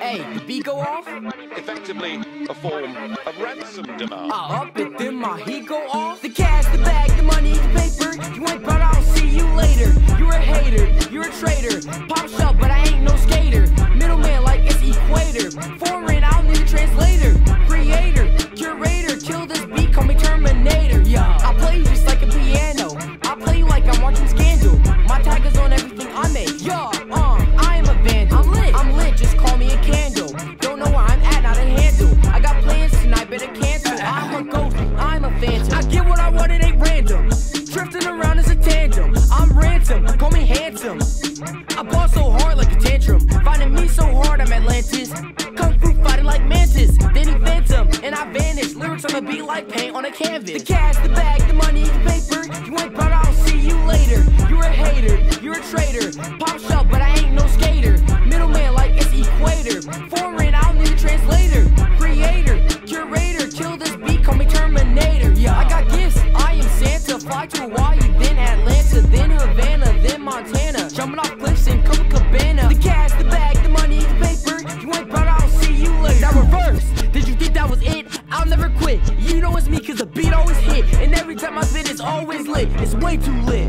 Hey, the beat go off? Effectively a form of ransom demand. I up it, then my heat go off. The cash, the bag, the money, the paper. You ain't but I'll see you later. You're a hater, you're a traitor. Pop shop, but I ain't no skater. Middleman like it's equator. Foreign, I'll need a translator. Creator, curator, kill this beat, call me Terminator. Yeah, I play you just like a piano. I play you like I'm watching Scandal. My tiger's on everything I make. Yeah, I am a vandal. I'm lit, just call me a candle. Don't know where I'm at, not a handle. I got plans tonight, better cancel. I'm a ghost, I'm a phantom. I get what I want, it ain't random. Drifting around is a tandem. I'm ransom, call me handsome. I ball so hard like a tantrum. Finding me so hard, I'm Atlantis. Kung Fu fighting like Mantis. Then he phantom, and I vanish. Lyrics on the beat like paint on a canvas. The cash, the bag, the money, the paper. You ain't but I'll see you later. You're a hater, you're a traitor. Pop shop, but I ain't no skater. Middleman like it's equator. Foreign, I'll need a translator. Creator, curator, kill this beat, call me Terminator. Yeah, I got gifts, I am Santa. Fly to Hawaii, then Atlanta, then Havana, then Montana. Jumping off cliffs in Copacabana. The cash, the bag, the money, the paper. You ain't but I'll see you later. That reverse, did you think that was it? I'll never quit, you know it's me cause the beat always hit. And every time I spit it's always lit, it's way too lit.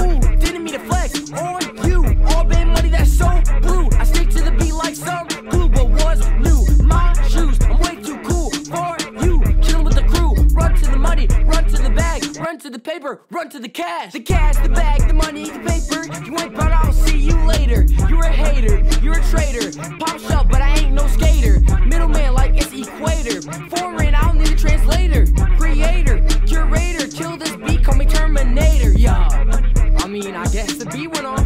Ooh, didn't mean to flex on you. All bad money that's so blue. I stick to the beat like some glue, but what's new? My shoes, I'm way too cool for you. Chillin' with the crew, run to the money, run to the bag, run to the paper, run to the cash. The cash, the bag, the money, the paper. You ain't but I'll see you later. You're a hater, you're a traitor. Pop shop, but I ain't no skater. Middleman like it's equator. Foreign, I'll need a translator. Creator, curator, kill this beat, call me Terminator. Yeah, I mean, I guess the beat went on.